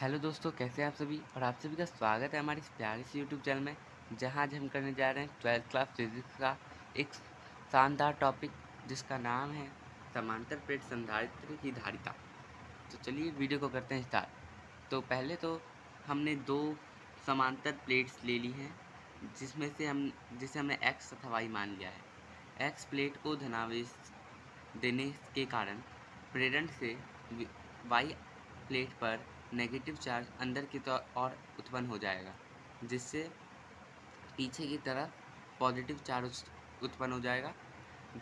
Hello दोस्तों, कैसे हैं आप सभी। और आप सभी का स्वागत है हमारे इस प्यारे से यूट्यूब चैनल में, जहां आज हम करने जा रहे हैं 12th क्लास फिजिक्स का एक शानदार टॉपिक जिसका नाम है समांतर प्लेट संधारित्र की धारिता। तो चलिए वीडियो को करते हैं स्टार्ट। तो पहले तो हमने दो समांतर प्लेट्स ले ली हैं, जिसमें से हमने एक्स तथा वाई मान लिया है। एक्स प्लेट को धनावेश देने के कारण प्रेरण से वाई प्लेट पर नेगेटिव चार्ज अंदर की ओर उत्पन्न हो जाएगा, जिससे पीछे की तरफ पॉजिटिव चार्ज उत्पन्न हो जाएगा।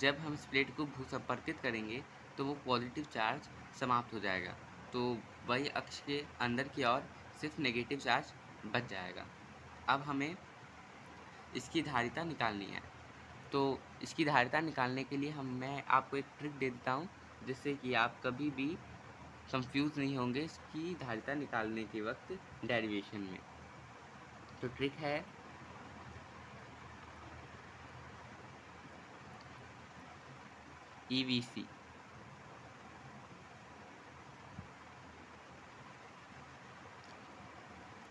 जब हम इस प्लेट को भूसंपर्कित करेंगे तो वो पॉजिटिव चार्ज समाप्त हो जाएगा, तो वाई अक्ष के अंदर की ओर सिर्फ नेगेटिव चार्ज बच जाएगा। अब हमें इसकी धारिता निकालनी है, तो इसकी धारिता निकालने के लिए मैं आपको एक ट्रिक दे देता हूँ, जिससे कि आप कभी भी कंफ्यूज नहीं होंगे इसकी धारिता निकालने के वक्त डेरिवेशन में। तो ट्रिक है EVC।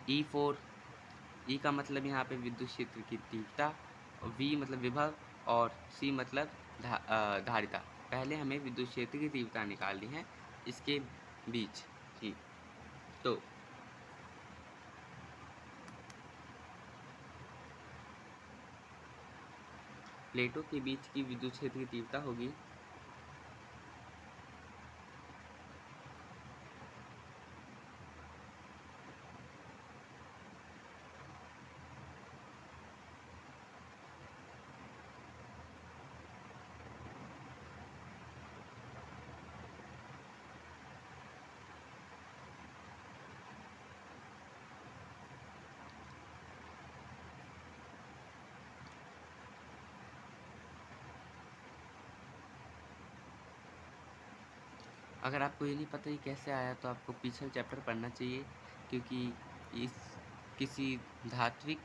E का मतलब यहाँ पे विद्युत क्षेत्र की तीव्रता, V मतलब विभव और C मतलब धारिता। पहले हमें विद्युत क्षेत्र की तीव्रता निकालनी है इसके बीच की। तो प्लेटों के बीच की विद्युत क्षेत्र की तीव्रता होगी अगर आपको ये नहीं पता ये कैसे आया, तो आपको पिछला चैप्टर पढ़ना चाहिए, क्योंकि इस किसी धात्विक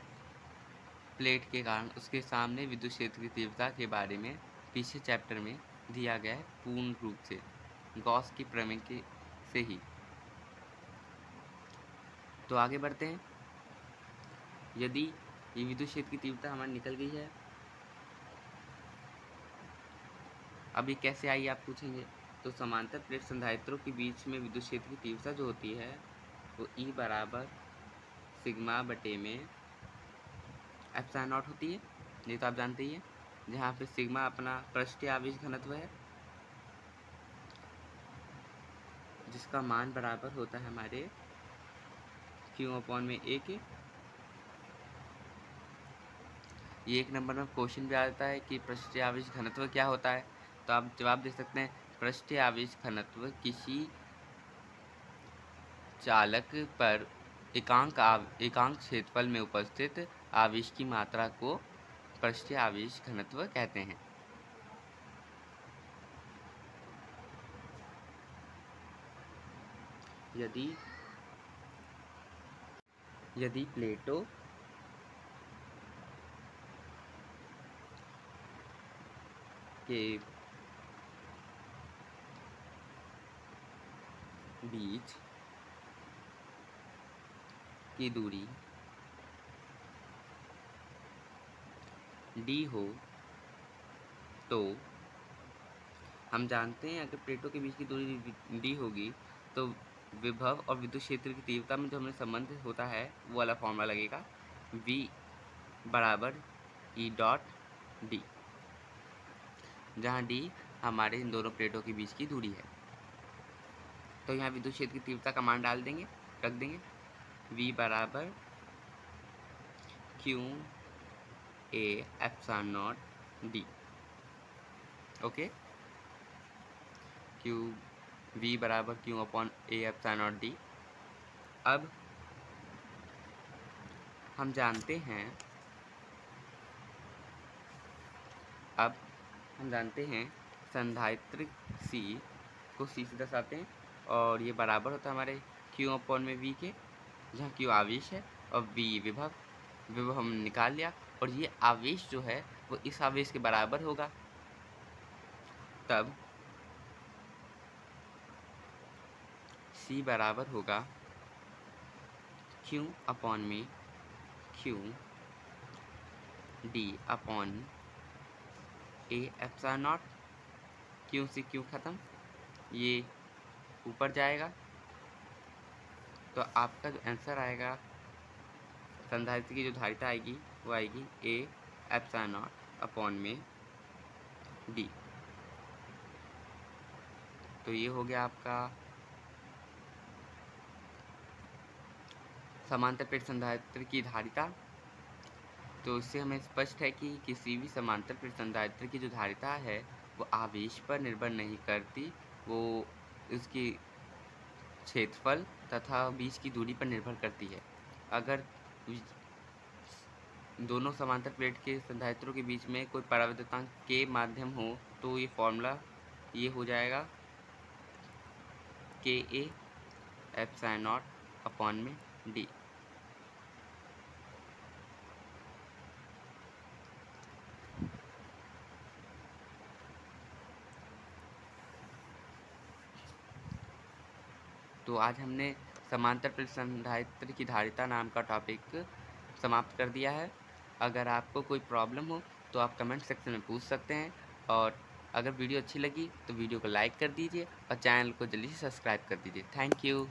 प्लेट के कारण उसके सामने विद्युत क्षेत्र की तीव्रता के बारे में पिछले चैप्टर में दिया गया है, पूर्ण रूप से गॉस की प्रमेय के से ही। तो आगे बढ़ते हैं। यदि ये विद्युत क्षेत्र की तीव्रता हमारी निकल गई है, अभी कैसे आई आप पूछेंगे, तो समांतर प्लेट संधारित्रों के बीच में विद्युत क्षेत्र की तीव्रता जो होती है वो E बराबर सिग्मा बटे में एप्सिलॉन नॉट होती है। ये तो आप जानते ही हैं, जहाँ पे सिग्मा अपना पृष्ठीय आवेश घनत्व है, जिसका मान बराबर होता है हमारे Q अपॉन में A के। ये एक नंबर में क्वेश्चन भी आ जाता है कि पृष्ठीय आवेश घनत्व क्या होता है, तो आप जवाब दे सकते हैं, पृष्ठीय आवेश घनत्व किसी चालक पर एकांक क्षेत्रफल में उपस्थित आवेश की मात्रा को पृष्ठीय आवेश घनत्व कहते हैं। यदि प्लेटों के बीच की दूरी d हो, तो हम जानते हैं अगर प्लेटों के बीच की दूरी d होगी तो विभव और विद्युत क्षेत्र की तीव्रता में जो हमें संबंध होता है वो वाला फॉर्मूला लगेगा, v बराबर E डॉट d, जहाँ d हमारे इन दोनों प्लेटों के बीच की दूरी है। तो यहाँ विद्युत क्षेत्र की तीव्रता का मान डाल देंगे, रख देंगे, V बराबर Q A epsilon naught d। Okay, V बराबर Q upon A epsilon naught d। अब हम जानते हैं संधारित्र C को C से दर्शाते हैं, और ये बराबर होता है हमारे Q अपॉन में V के, जहाँ Q आवेश है और V विभव हम निकाल लिया, और ये आवेश जो है वो इस आवेश के बराबर होगा। तब C बराबर होगा Q अपॉन में Q D upon A epsilon naught, Q से Q ख़त्म, ये ऊपर जाएगा। तो आपका जो आंसर आएगा, संधारित्र की जो धारिता आएगी वो आएगी A एप्सिलॉन नॉट अपॉन में D। तो ये हो गया आपका समांतर प्लेट संधारित्र की धारिता। तो इससे हमें स्पष्ट है कि किसी भी समांतर प्लेट संधारित्र की जो धारिता है वो आवेश पर निर्भर नहीं करती, वो उसकी क्षेत्रफल तथा बीच की दूरी पर निर्भर करती है। अगर दोनों समांतर प्लेट के संधारित्रों के बीच में कोई परावर्तकांक के माध्यम हो तो ये फॉर्मूला ये हो जाएगा के ए एप्सिलॉन नॉट अपॉन में डी। तो आज हमने समांतर प्लेट संधारित्र की धारिता नाम का टॉपिक समाप्त कर दिया है। अगर आपको कोई प्रॉब्लम हो तो आप कमेंट सेक्शन में पूछ सकते हैं, और अगर वीडियो अच्छी लगी तो वीडियो को लाइक कर दीजिए और चैनल को जल्दी से सब्सक्राइब कर दीजिए। Thank you.